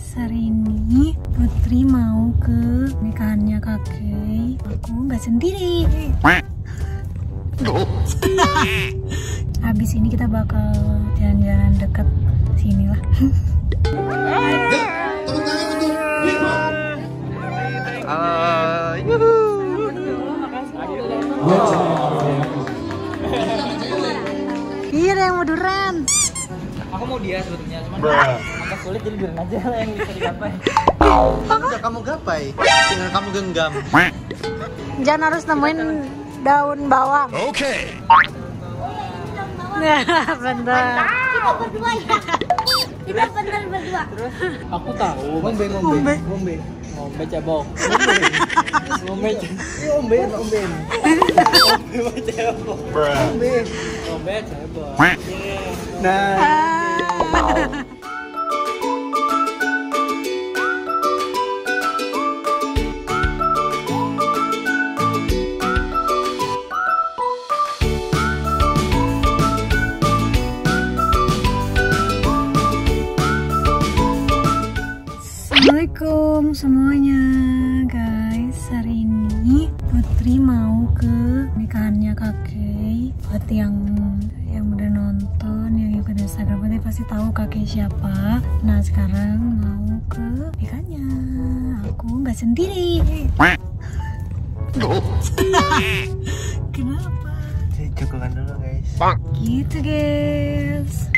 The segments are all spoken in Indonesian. guys, hari ini Putri mau ke nikahannya kakek. Aku nggak sendiri. Habis ini kita bakal jalan-jalan deket sini lah. Iya, yang mau duran. Aku mau dia sebetulnya, cuman agak sulit jadi duran aja lah yang bisa digapai. Udah kamu gapai, tinggal kamu genggam. Jangan harus nemuin daun bawang. Oke. Bener. Kita berdua ya. Kita bener berdua. Terus? Aku tahu. Ngombe. Ngombe cebok. Ngombe. Ngombe cebok. Nah. Assalamualaikum semuanya guys, hari ini Putri mau ke nikahannya kakek. Buat yang udah nonton, yang ikut Instagram Putri pasti tahu kakek siapa. Nah sekarang mau ke nikahannya, aku nggak sendiri. Kenapa? Cukupan dulu guys. Gitu guys.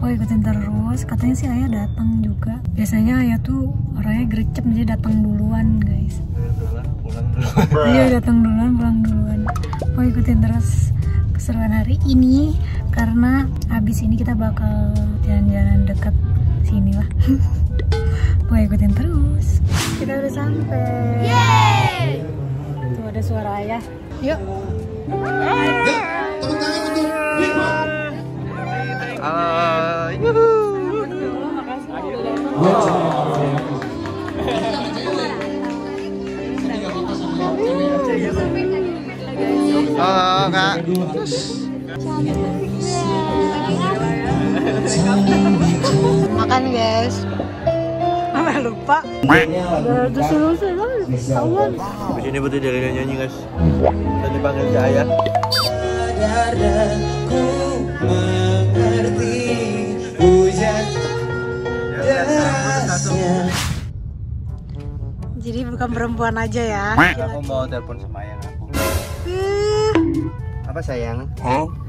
Oh, ikutin terus, katanya sih ayah datang juga. Biasanya ayah tuh orangnya gercep, jadi datang duluan guys. Iya datang duluan pulang duluan. Oh, ikutin terus keseruan hari ini karena abis ini kita bakal jalan-jalan deket sini lah. Oh, ikutin terus. Kita udah sampai. Yeay! Tuh ada suara ayah. Yuk. Makan guys. Mama lupa. Di sini Putri Delina nyanyi guys. Tadi panggil si ayah. Jadi bukan perempuan aja ya. Aku mau telepon sama ayah aku. Apa sayang?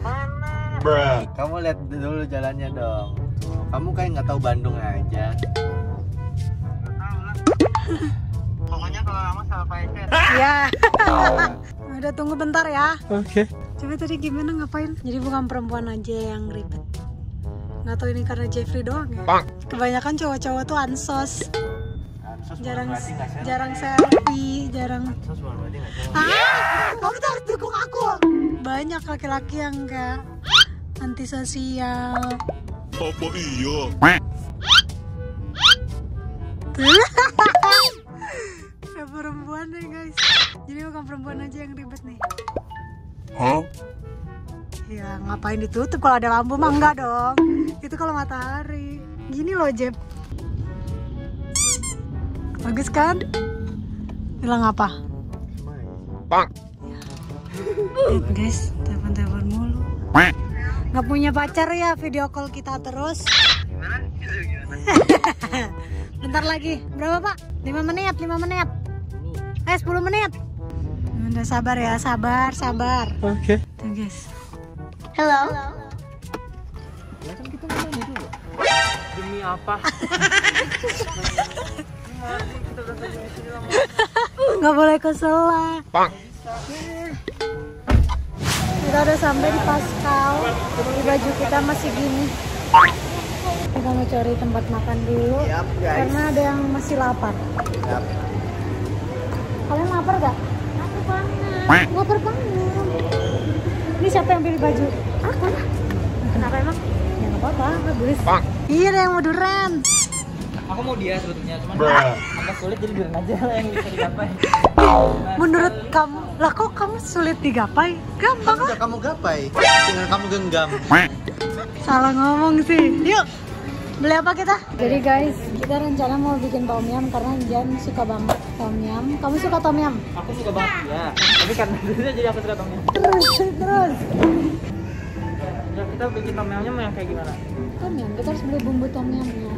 Mana? Kamu lihat dulu jalannya dong. Kamu kayak nggak tahu Bandung aja. Nggak tahu lah. Pokoknya kalau lama salah payset. Iya. Udah tunggu bentar ya. Oke. Coba tadi gimana ngapain? Jadi bukan perempuan aja yang ribet. Nggak tahu ini karena Jeffry doang ya. Kebanyakan cowok-cowok tuh ansos. Jarang selfie, jarang. Kamu harus dukung aku. Banyak laki-laki yang enggak antisosial. Apa iya? Ya perempuan deh guys. Jadi bukan perempuan aja yang ribet nih. Ya ngapain ditutup kalau ada lampu mah enggak dong. Itu kalau matahari. Gini loh Jeb. Bagus kan? Bilang apa? Bang. Lihat guys, telepon-telepon mulu. Nggak punya pacar ya, video call kita terus. Bentar lagi. Berapa, Pak? 5 menit. 10 menit. Udah sabar ya, sabar. Oke. Tuh guys. Hello. Ya kan kita ngomongin dulu. Demi apa? Kita udah sampai sini lama. Nggak boleh kesel lah. Kita udah sampai di Pascal. Baju kita masih gini. Kita mau cari tempat makan dulu. Karena ada yang masih lapar. Kalian lapar gak? Lapar banget. Ini siapa yang pilih baju? Aku lah. Kenapa emang? Ya nggak apa-apa, bagus. Iya, ada yang mau duran. Aku mau dia sebetulnya, cuman agak sulit jadi duran aja lah yang bisa digapai. Menurut kamu, lah kok kamu sulit digapai? Gampang lah. Udah kamu gapai, tinggal kamu genggam. Salah ngomong sih. Yuk. Beli apa kita? Jadi guys, kita rencana mau bikin tom yum karena Jan suka banget tom yum. Kamu suka tom yum? Aku suka banget, ya. Tapi karena dulunya jadi aku suka tom yum. Terus. Ya, kita bikin tom yumnya mau yang kayak gimana? Tom yum, kita harus beli bumbu tom yumnya.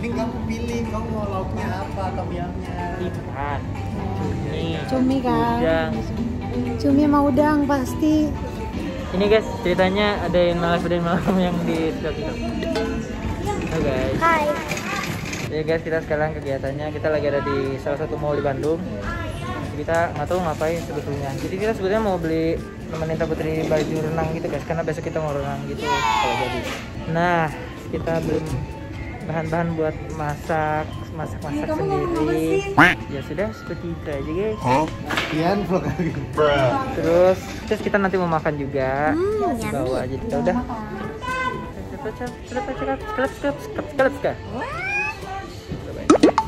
Ini kamu pilih, kamu mau lauknya apa tom yumnya? Ikan, cumi kan? Udang. Cumi sama udang pasti. Ini guys, ceritanya ada yang malam yang di TikTok. Halo guys. Hai. Ya guys, kita sekarang kegiatannya kita lagi ada di salah satu mall di Bandung. Kita nggak tahu ngapain sebetulnya. Jadi kita sebetulnya mau beli nemenin Putri baju renang gitu guys, karena besok kita mau renang gitu kalau jadi. Nah, kita belum bahan-bahan buat masak sendiri. Ya sudah seperti itu aja guys. Oh, kian vlog lagi. Terus kita nanti mau makan juga. Bawa aja kita udah. Cepat.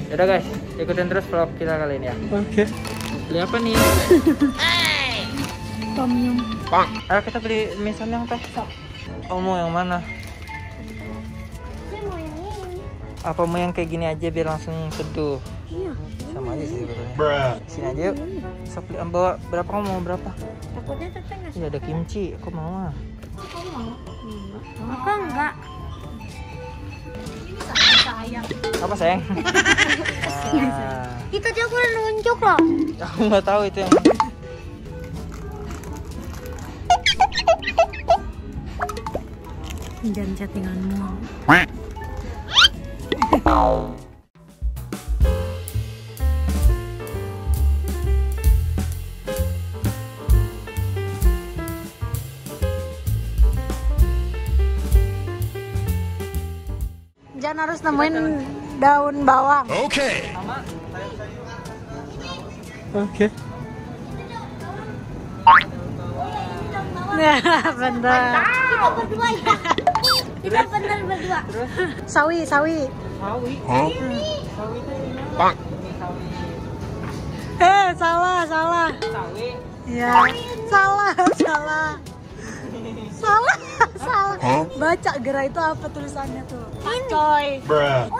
Yaudah guys, ikutin terus vlog kita kali ini ya. Oke. Beli apa nih? Tom yum. Ayo kita beli mie samyang teh. Oh, mau yang mana? Apa mau yang kayak gini aja biar langsung seduh? Iya. Sama aja sih sebetulnya. Sini aja yuk. Sok bawa berapa, kamu mau berapa? Takutnya teteh nggak suka. Iya, ada kimchi, aku mau. Ah. Aku mau. Aku enggak. Ini sayang. Apa sayang? Ah. Itu dia aku udah nunjuk loh. Aku nggak tahu itu yang. Jangan chattinganmu. Jan harus nemuin daun bawang. Oke. Oke. Bener. Kita berdua ya. Kita bener berdua. Sawi. Huh? Pak. Salah. Sawi. Ya. Salah. Huh? Baca gerai itu apa tulisannya tuh? Pak Coy.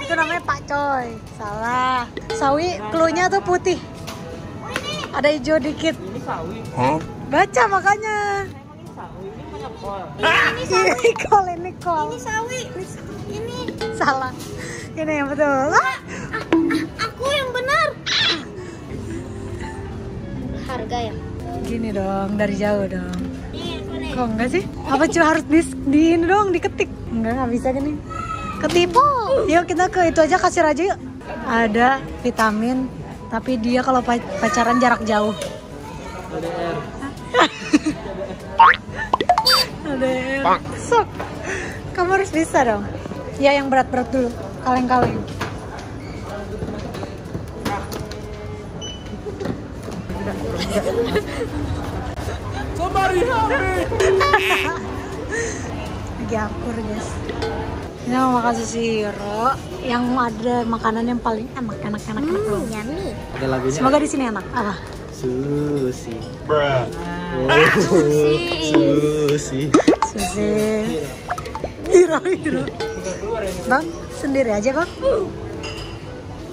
Itu namanya Pak Coy. Salah. Sawi klunya tuh putih. Ada hijau dikit. Ini sawi. Huh? Baca makanya. Ini sawi. Salah. Ini yang betul. Aku yang benar. Harga ya. Gini dong, dari jauh dong. Kok enggak sih? Apa cuy harus di ini dong, diketik? Enggak bisa gini. Ketipu. Yuk kita ke itu aja, kasir aja yuk. Ada vitamin, tapi dia kalau pacaran jarak jauh. ADR. ADR. Sok. Kamu harus bisa dong. Ya yang berat-berat dulu, kaleng-kaleng. Somebody help me. Lagi akur guys. Ini mau makan sushi Hiro yang ada makanan yang paling enak, enak loh. Yummy. Ada lagunya. Semoga di sini enak. Apa? Sushi. Bruh. Sushi. Hiro. Bang, sendiri aja kok.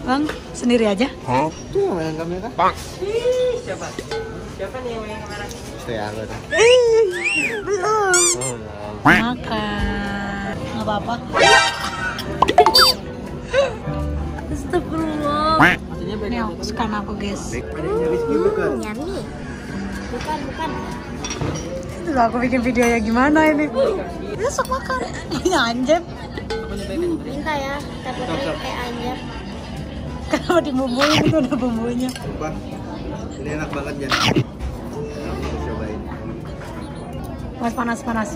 Bang, sendiri aja. Hah? Tuh yang kamera. Bang. Siapa? Siapa nih yang kamera? Saya aku. Belum. Makan. Enggak apa-apa. Astagfirullah. Ini aku suka aku, guys. Nyami. Bukan. Terus aku bikin video ya gimana ini? Besok makan. Ini anjep. Minta ya, dapat kayak anjep. Kenapa dibumbuin? Itu ada bumbunya. Sumpah, ini enak banget Jan. Aku cobain. Mas panas.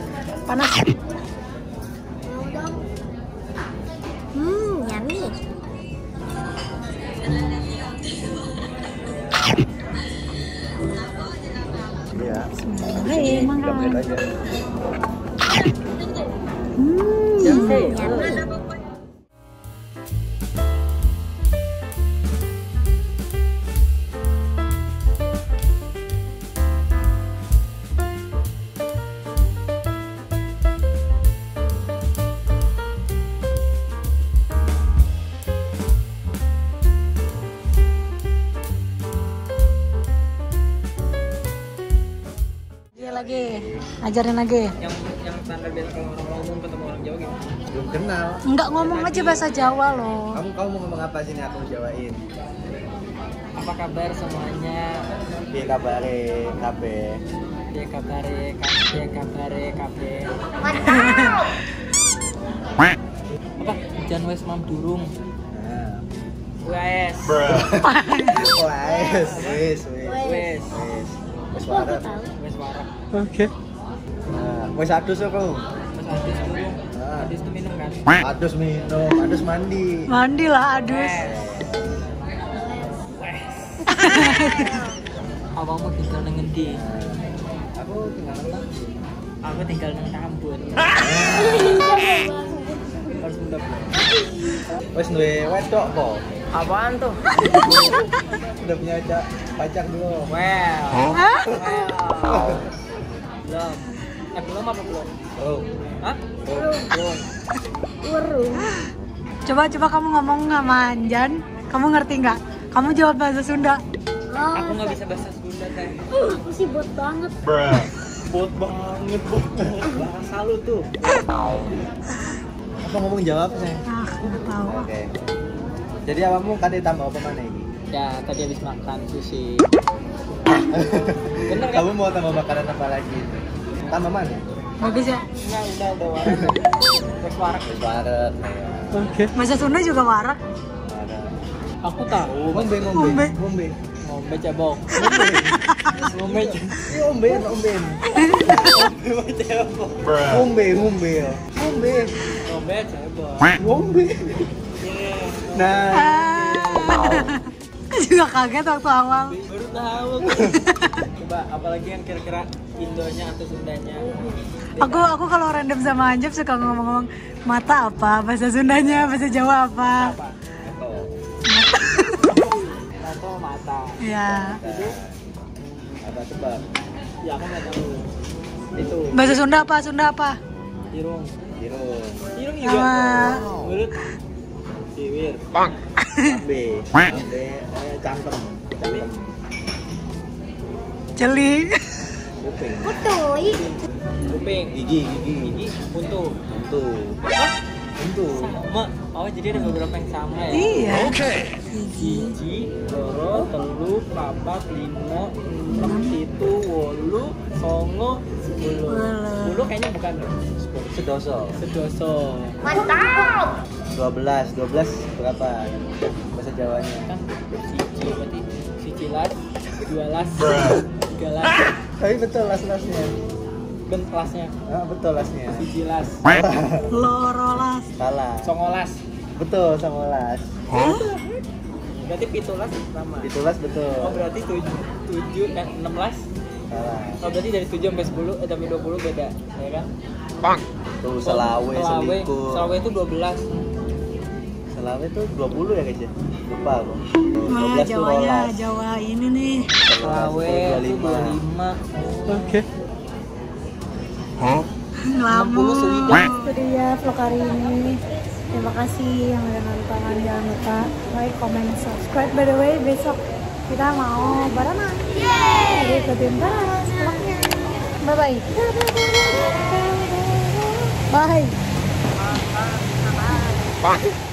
Yummy. Ya. Hei, mangga. Yummy. Ajarin lagi. Yang standar biasa kalau orang ngomong ketemu orang Jawa gitu. Belum kenal. Enggak ngomong aja bahasa Jawa loh. Kamu mau ngomong apa sih nih aku jawain? Apa kabar semuanya? Piye kabare kabeh? Piye kabare kabeh kabare kabeh. Mantap. Apa? Jan wes mam durung. Wes. Wes. Wes. Wes. Wes warap. Wes warap. Oke. Wes adus apa? Wes adus dulu. Adus tuh minum kan? Adus minum, adus mandi. Mandi lah adus. Wes. Awakmu tinggal nang ngendi? Aku tinggal nang Tambun. Aku tinggal nang Tambun. Harus mendap. Wes duwe wedok po. Apaan tuh? Udah punya pacar belum? Well. Hah? Well. Belum. Belum apa belum? Belum. Hah? Belum. Belum. Coba kamu ngomong sama Anjan. Kamu ngerti nggak? Kamu jawab bahasa Sunda. Oh, aku nggak bisa bahasa Sunda kan. Aku sih bot banget. Bruh. Bot banget. Bahasa lu tuh. Apa ngomong jawab sih? Aku tahu. Oke. Jadi awakmu tadi tambah apa mana ini? Ya, tadi habis makan sushi. Bener kan? Kamu mau tambah makanan apa lagi? Tambah mana? Bagus ya? Ya udah warak. Terus warak. Warak. Oke. Masa Sunda juga warak? Warak. Aku tahu. Ngombe. Ngombe cebok. Ngombe. Nah, juga kaget waktu awal. Baru tahu. Coba apalagi yang kira-kira Indonya atau Sundanya? Aku kalau random sama Anjep suka ngomong-ngomong mata apa, bahasa Sundanya, bahasa Jawa apa? Atau mata. Iya. Apa coba? Ya aku nggak tahu. Itu. Bahasa Sunda apa? Irung. Mulut. Ciwir. Bang. Ambe. Cantem. Jeli. Kuping. Gigi. Untu. Sama. Oh, jadi ada beberapa yang sama ya. Iya. Oke. Gigi, loro, telu, papat, limo, 6, 7, 8, 9, 10. 10 kayaknya bukan. Sedoso. Mantap. 12 berapa bahasa Jawanya? Kan siji berarti sijilas, 2 las, 3 las. Tapi betul las-lasnya. Bentasnya. Ah, betul lasnya. Sijilas. Lorolas. Salah. 19. Betul, 19. Berarti 17 sama. 17 betul. Oh, berarti 7 dan 16. Salah. Oh, berarti dari 7 sampai 10 sampai 20 beda, ya kan? Bang. Tuh Selawe itu 12. Selawe itu 20 ya guys ya? Lupa aku. Nah, Jawa ini nih. Selawe itu 25. Oke. Hah? Ngelamu. 60. Itu dia vlog hari ini. Terima kasih yang udah nonton. Jangan lupa like, comment, subscribe. By the way, besok kita mau barengan. Yeay! Jadi ikutin terus vlognya. Bye-bye. Bye. Bye.